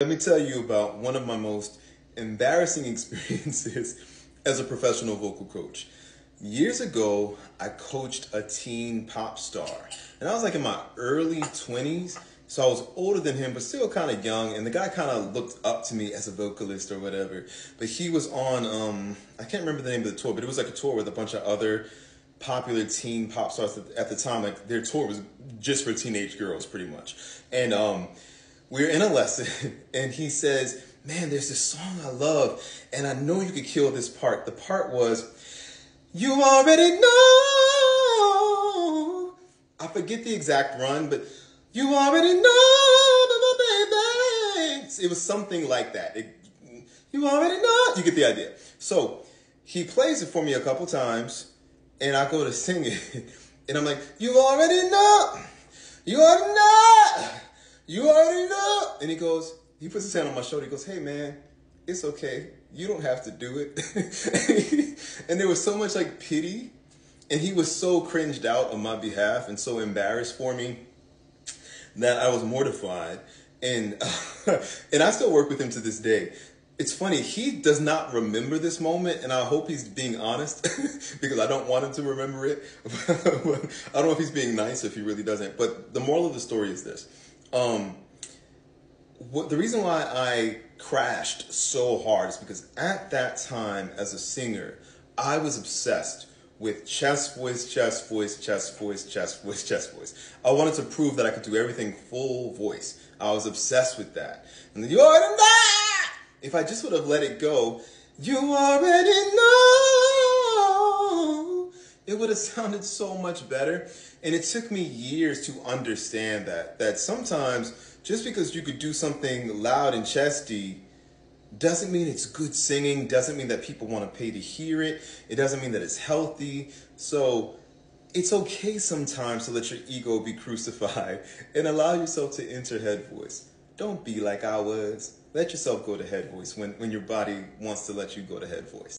Let me tell you about one of my most embarrassing experiences as a professional vocal coach. Years ago, I coached a teen pop star, and I was like in my early 20s, so I was older than him, but still kind of young, and the guy kind of looked up to me as a vocalist or whatever, but he was on, I can't remember the name of the tour, but it was like a tour with a bunch of other popular teen pop stars at the time. Like, their tour was just for teenage girls, pretty much, and we were in a lesson, and he says, "Man, there's this song I love, and I know you could kill this part." The part was, "You already know." I forget the exact run, but "You already know, baby." It was something like that. You already know. You get the idea. So he plays it for me a couple times, and I go to sing it, and I'm like, "You already know. You already know. You already know." And he goes, he puts his hand on my shoulder. He goes, "Hey, man, it's okay. You don't have to do it." And there was so much like pity, and he was so cringed out on my behalf and so embarrassed for me that I was mortified. And I still work with him to this day. It's funny, he does not remember this moment, and I hope he's being honest because I don't want him to remember it. I don't know if he's being nice or if he really doesn't. But the moral of the story is this. The reason why I crashed so hard is because at that time as a singer, I was obsessed with chest voice, chest voice, chest voice, chest voice, chest voice. I wanted to prove that I could do everything full voice. I was obsessed with that. And then, "You already know." If I just would have let it go, "You already know," it would have sounded so much better. And it took me years to understand that sometimes just because you could do something loud and chesty doesn't mean it's good singing, doesn't mean that people want to pay to hear it, it doesn't mean that it's healthy. So it's okay sometimes to let your ego be crucified and allow yourself to enter Head Voice. Don't be like I was. Let yourself go to Head Voice when your body wants to let you go to Head Voice.